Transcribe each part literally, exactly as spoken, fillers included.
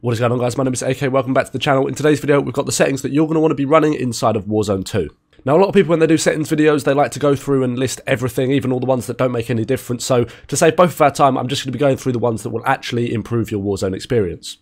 What is going on, guys? My name is A K, welcome back to the channel. In today's video, we've got the settings that you're going to want to be running inside of Warzone two. Now, a lot of people, when they do settings videos, they like to go through and list everything, even all the ones that don't make any difference. So to save both of our time, I'm just going to be going through the ones that will actually improve your Warzone experience.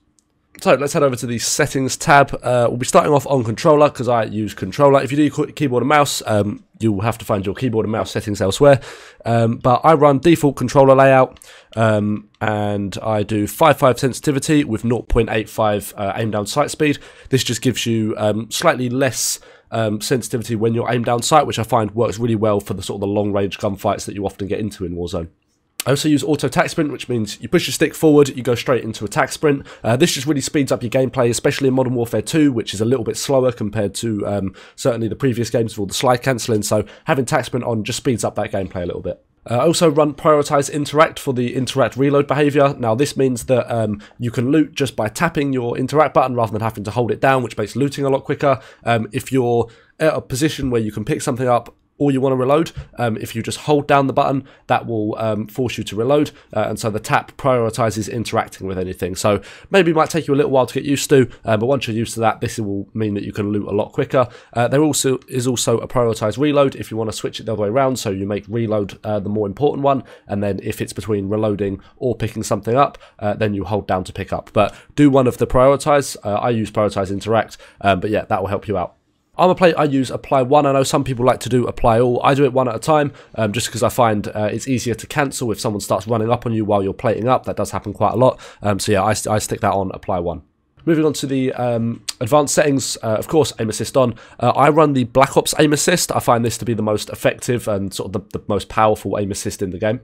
So let's head over to the settings tab. Uh, we'll be starting off on controller because I use controller. If you do your keyboard and mouse, um, you'll have to find your keyboard and mouse settings elsewhere. Um, but I run default controller layout um, and I do five point five sensitivity with zero point eight five uh, aim down sight speed. This just gives you um, slightly less um, sensitivity when you're aimed down sight, which I find works really well for the sort of the long range gunfights that you often get into in Warzone. I also use auto attack sprint, which means you push your stick forward, you go straight into attack sprint. Uh, this just really speeds up your gameplay, especially in Modern Warfare two, which is a little bit slower compared to um, certainly the previous games with all the slide cancelling. So having attack sprint on just speeds up that gameplay a little bit. I uh, also run prioritize interact for the interact reload behavior. Now this means that um, you can loot just by tapping your interact button rather than having to hold it down, which makes looting a lot quicker. Um, if you're at a position where you can pick something up or you want to reload, um, if you just hold down the button, that will um, force you to reload, uh, and so the tap prioritizes interacting with anything. So maybe it might take you a little while to get used to, uh, but once you're used to that, this will mean that you can loot a lot quicker. Uh, there also is also a prioritized reload if you want to switch it the other way around, so you make reload uh, the more important one, and then if it's between reloading or picking something up, uh, then you hold down to pick up. But do one of the prioritize. Uh, I use prioritize interact, um, but yeah, that will help you out. Armor plate, I use apply one. I know some people like to do apply all. I do it one at a time, um, just because I find uh, it's easier to cancel if someone starts running up on you while you're plating up. That does happen quite a lot. Um, so yeah, I, I stick that on apply one. Moving on to the um, advanced settings, uh, of course, aim assist on. Uh, I run the Black Ops aim assist. I find this to be the most effective and sort of the, the most powerful aim assist in the game.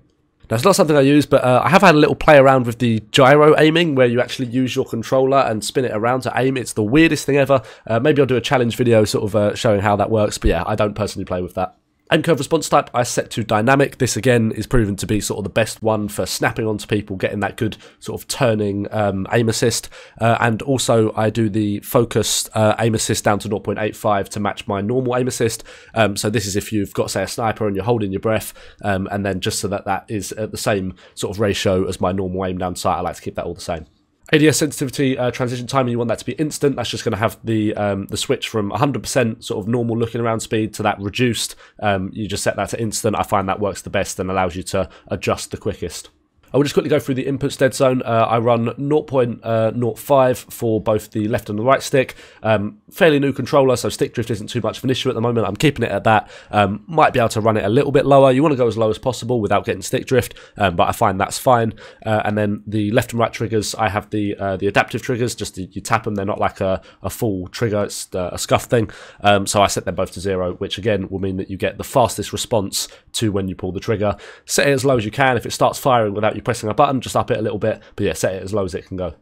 Now, it's not something I use, but uh, I have had a little play around with the gyro aiming, where you actually use your controller and spin it around to aim. It's the weirdest thing ever. Uh, maybe I'll do a challenge video sort of uh, showing how that works, but yeah, I don't personally play with that. Aim curve response type, I set to dynamic. This, again, is proven to be sort of the best one for snapping onto people, getting that good sort of turning um, aim assist. Uh, and also, I do the focused uh, aim assist down to zero point eight five to match my normal aim assist. Um, so this is if you've got, say, a sniper and you're holding your breath, um, and then just so that that is at the same sort of ratio as my normal aim down sight, I like to keep that all the same. A D S sensitivity, uh, transition timing, you want that to be instant. That's just going to have the um, the switch from one hundred percent sort of normal looking around speed to that reduced. Um, you just set that to instant. I find that works the best and allows you to adjust the quickest. I will just quickly go through the inputs dead zone. Uh, I run zero point zero five for both the left and the right stick. Um, fairly new controller, so stick drift isn't too much of an issue at the moment. I'm keeping it at that. Um, might be able to run it a little bit lower. You want to go as low as possible without getting stick drift, um, but I find that's fine. Uh, and then the left and right triggers, I have the uh, the adaptive triggers. Just the, you tap them. They're not like a, a full trigger. It's a scuff thing. Um, so I set them both to zero, which again will mean that you get the fastest response to when you pull the trigger. Set it as low as you can. If it starts firing without you pressing a button, just up it a little bit, but yeah, set it as low as it can go.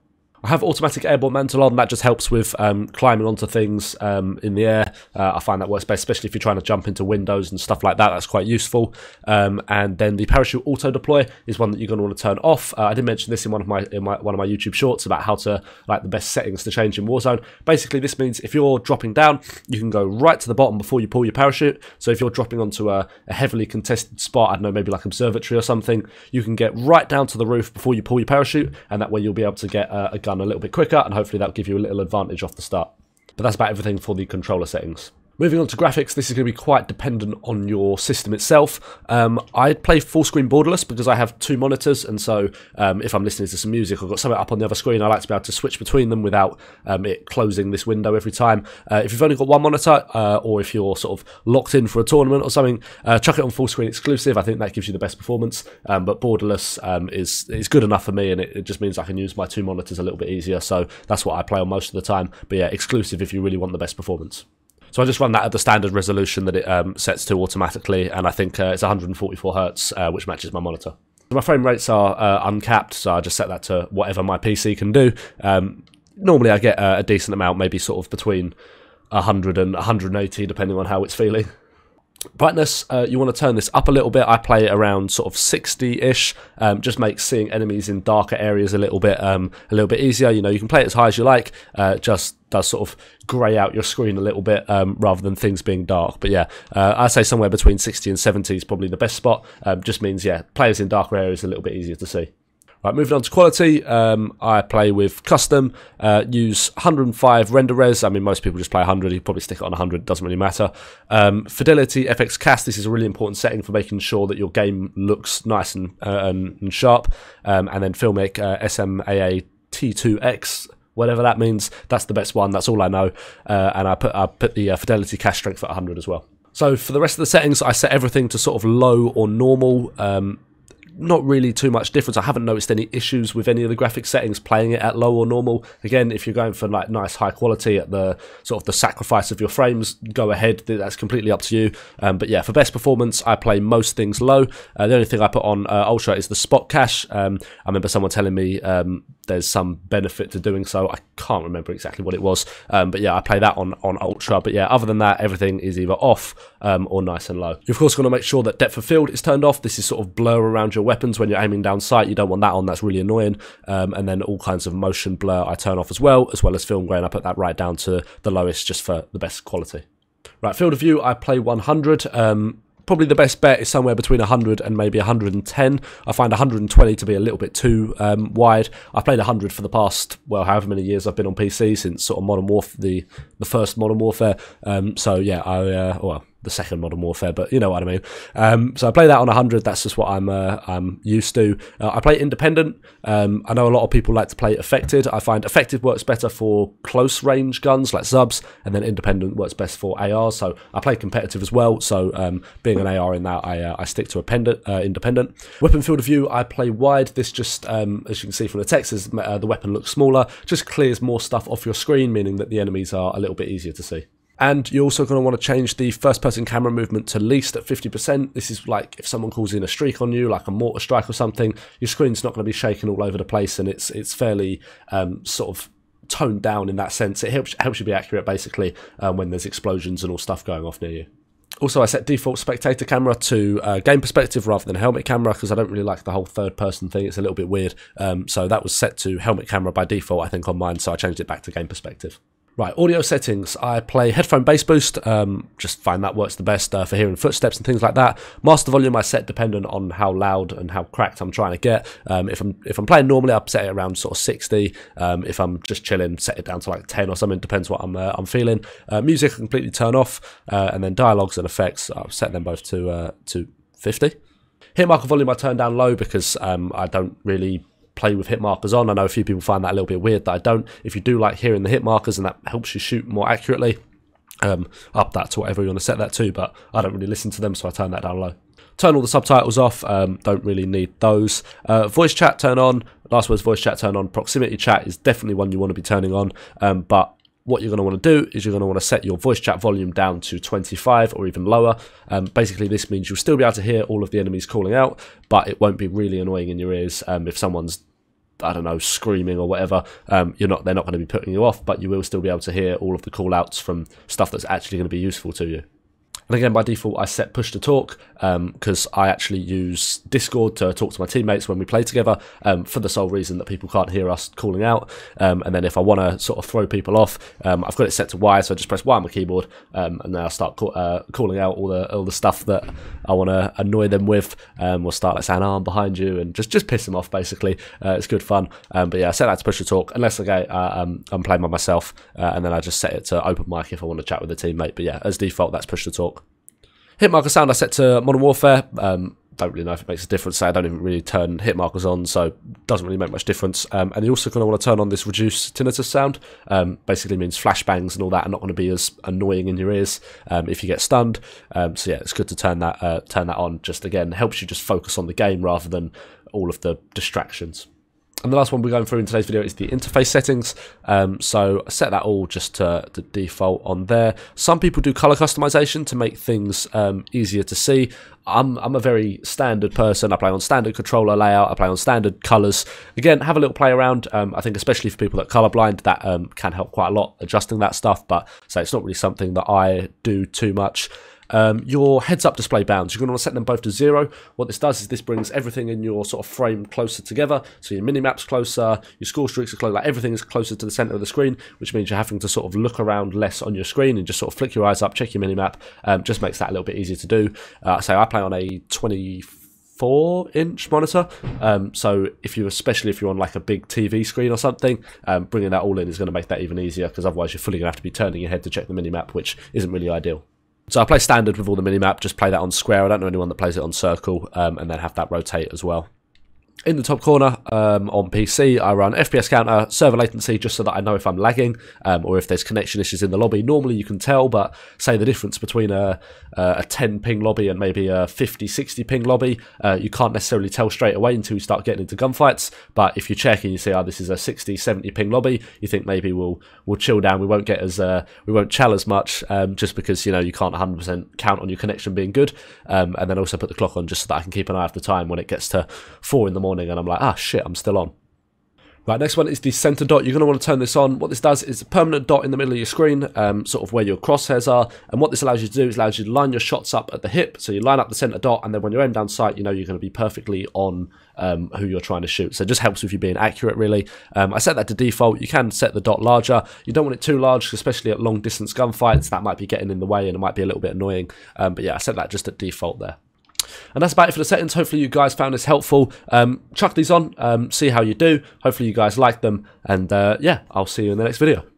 I have automatic airborne mantle on. That just helps with um, climbing onto things um, in the air. Uh, I find that works best, especially if you're trying to jump into windows and stuff like that. That's quite useful. Um, and then the parachute auto deploy is one that you're going to want to turn off. Uh, I did mention this in one of my, in my one of my YouTube shorts about how to like the best settings to change in Warzone. Basically, this means if you're dropping down, you can go right to the bottom before you pull your parachute. So if you're dropping onto a, a heavily contested spot, I don't know, maybe like observatory or something, you can get right down to the roof before you pull your parachute, and that way you'll be able to get uh, a gun a little bit quicker, and hopefully that'll give you a little advantage off the start. But that's about everything for the controller settings. Moving on to graphics, this is going to be quite dependent on your system itself. Um, I play full screen borderless because I have two monitors, and so um, if I'm listening to some music or got something up on the other screen, I like to be able to switch between them without um, it closing this window every time. Uh, if you've only got one monitor, uh, or if you're sort of locked in for a tournament or something, uh, chuck it on full screen exclusive. I think that gives you the best performance, um, but borderless um, is, is good enough for me, and it, it just means I can use my two monitors a little bit easier, so that's what I play on most of the time. But yeah, exclusive if you really want the best performance. So I just run that at the standard resolution that it um, sets to automatically, and I think uh, it's one hundred forty-four hertz, uh, which matches my monitor. So my frame rates are uh, uncapped, so I just set that to whatever my P C can do. Um, normally I get uh, a decent amount, maybe sort of between one hundred and one hundred eighty, depending on how it's feeling. Brightness, uh, you want to turn this up a little bit. I play it around sort of sixty-ish. Um, just makes seeing enemies in darker areas a little bit um, a little bit easier. You know, you can play it as high as you like. Uh, just does sort of grey out your screen a little bit um, rather than things being dark. But yeah, uh, I'd say somewhere between sixty and seventy is probably the best spot. Um, just means, yeah, players in darker areas a little bit easier to see. Right, moving on to quality, um, I play with custom, uh, use one hundred five render res. I mean, most people just play one hundred, you probably stick it on one hundred, doesn't really matter. Um, Fidelity F X cast, this is a really important setting for making sure that your game looks nice and, uh, and, and sharp. Um, and then Filmic uh, S M A A T two X, whatever that means, that's the best one, that's all I know. Uh, and I put, I put the uh, Fidelity cast strength at one hundred as well. So for the rest of the settings, I set everything to sort of low or normal. Um, not really too much difference. I haven't noticed any issues with any of the graphic settings playing it at low or normal. Again, if you're going for like nice high quality at the sort of the sacrifice of your frames, go ahead, that's completely up to you. Um, but yeah, for best performance, I play most things low. Uh, the only thing I put on uh, ultra is the spot cache. Um, I remember someone telling me um, there's some benefit to doing so. I can't remember exactly what it was, um, but yeah, I play that on, on ultra. But yeah, other than that, everything is either off um, or nice and low. You're of course going to make sure that depth of field is turned off. This is sort of blur around your weapons when you're aiming down sight. You don't want that on, that's really annoying. Um, and then all kinds of motion blur I turn off as well, as well as film grain. I put that right down to the lowest just for the best quality. Right, field of view, I play one hundred. Um, Probably the best bet is somewhere between one hundred and maybe one hundred and ten. I find one hundred and twenty to be a little bit too um, wide. I've played one hundred for the past, well, however many years I've been on P C, since sort of Modern Warfare, the, the first Modern Warfare. Um, so yeah, I, uh, well, the second Modern Warfare, but you know what I mean. Um, so I play that on one hundred, that's just what I'm uh, I'm used to. Uh, I play independent. Um, I know a lot of people like to play affected. I find affected works better for close range guns like Zubs, and then independent works best for A Rs. So I play competitive as well, so um, being an A R in that, I, uh, I stick to appendant, uh, independent. Weapon field of view, I play wide. This just, um, as you can see from the text, is, uh, the weapon looks smaller, just clears more stuff off your screen, meaning that the enemies are a little bit easier to see. And you're also going to want to change the first-person camera movement to least at fifty percent. This is like if someone calls in a streak on you, like a mortar strike or something, your screen's not going to be shaking all over the place, and it's it's fairly um, sort of toned down in that sense. It helps, helps you be accurate, basically, um, when there's explosions and all stuff going off near you. Also, I set default spectator camera to uh, game perspective rather than helmet camera, because I don't really like the whole third-person thing. It's a little bit weird. Um, so that was set to helmet camera by default, I think, on mine, so I changed it back to game perspective. Right, audio settings. I play headphone bass boost, um, just find that works the best uh, for hearing footsteps and things like that. Master volume I set dependent on how loud and how cracked I'm trying to get. Um, if I'm if I'm playing normally, I set it around sort of sixty. Um, if I'm just chilling, set it down to like ten or something. Depends what I'm uh, I'm feeling. Uh, music I completely turn off, uh, and then dialogues and effects I've set them both to uh, to fifty. Hit marker volume I turn down low because um, I don't really play with hit markers on. I know a few people find that a little bit weird that I don't. If you do like hearing the hit markers and that helps you shoot more accurately, um, up that to whatever you want to set that to, but I don't really listen to them, so I turn that down low. Turn all the subtitles off, um, don't really need those. Uh, voice chat turn on, last words voice chat turn on, proximity chat is definitely one you want to be turning on, um, but what you're going to want to do is you're going to want to set your voice chat volume down to twenty-five or even lower. Um, basically, this means you'll still be able to hear all of the enemies calling out, but it won't be really annoying in your ears. Um, if someone's, I don't know, screaming or whatever, um, you're not, they're not going to be putting you off, but you will still be able to hear all of the call outs from stuff that's actually going to be useful to you. And again, by default, I set push to talk because um, I actually use Discord to talk to my teammates when we play together um, for the sole reason that people can't hear us calling out. Um, and then if I want to sort of throw people off, um, I've got it set to Y, so I just press Y on my keyboard, um, and then I'll start call, uh, calling out all the all the stuff that I want to annoy them with. Um, we'll start like saying, oh, I'm behind you, and just, just piss them off, basically. Uh, it's good fun. Um, but yeah, I set that to push to talk, unless okay, uh, um, I'm playing by myself, uh, and then I just set it to open mic if I want to chat with a teammate. But yeah, as default, that's push to talk. Hit marker sound I set to Modern Warfare. Um, don't really know if it makes a difference. So I don't even really turn hit markers on, so it doesn't really make much difference. Um, and you're also going to want to turn on this reduced tinnitus sound. Um, basically means flashbangs and all that are not going to be as annoying in your ears um, if you get stunned. Um, so yeah, it's good to turn that uh, turn that on. Just again, helps you just focus on the game rather than all of the distractions. And the last one we're going through in today's video is the interface settings. Um, so I set that all just to the default on there. Some people do color customization to make things um, easier to see. I'm, I'm a very standard person. I play on standard controller layout. I play on standard colors. Again, have a little play around. Um, I think especially for people that are colorblind, that um, can help quite a lot adjusting that stuff. But so it's not really something that I do too much. Um, your heads-up display bounds, you're going to want to set them both to zero. What this does is this brings everything in your sort of frame closer together, so your mini-map's closer, your score streaks are closer, like everything is closer to the center of the screen, which means you're having to sort of look around less on your screen and just sort of flick your eyes up, check your mini-map, um, just makes that a little bit easier to do. Uh, so I play on a twenty-four four inch monitor, um, so if you, especially if you're on like a big T V screen or something, um, bringing that all in is going to make that even easier, because otherwise you're fully going to have to be turning your head to check the minimap, which isn't really ideal. So I play standard with all the minimap, just play that on square. I don't know anyone that plays it on circle, um, and then have that rotate as well. In the top corner, um, on P C, I run F P S counter, server latency, just so that I know if I'm lagging, um, or if there's connection issues in the lobby. Normally you can tell, but say the difference between a, a ten ping lobby and maybe a fifty, sixty ping lobby, uh, you can't necessarily tell straight away until you start getting into gunfights. But if you check and you see, oh, this is a sixty, seventy ping lobby, you think maybe we'll we'll chill down, we won't get as uh, we won't chal as much, um, just because you know you can't one hundred percent count on your connection being good. Um, and then also put the clock on just so that I can keep an eye out the time when it gets to four in the morning. And I'm like, ah, shit, I'm still on. Right, next one is the center dot. You're going to want to turn this on. What this does is a permanent dot in the middle of your screen, um, sort of where your crosshairs are. And what this allows you to do is allows you to line your shots up at the hip. So you line up the center dot, and then when you're aiming down sight, you know you're going to be perfectly on um, who you're trying to shoot. So it just helps with you being accurate, really. Um, I set that to default. You can set the dot larger. You don't want it too large, especially at long distance gunfights. That might be getting in the way, and it might be a little bit annoying. Um, but yeah, I set that just at default there. And that's about it for the settings. Hopefully you guys found this helpful. Um, chuck these on, um, see how you do. Hopefully you guys like them. And uh, yeah, I'll see you in the next video.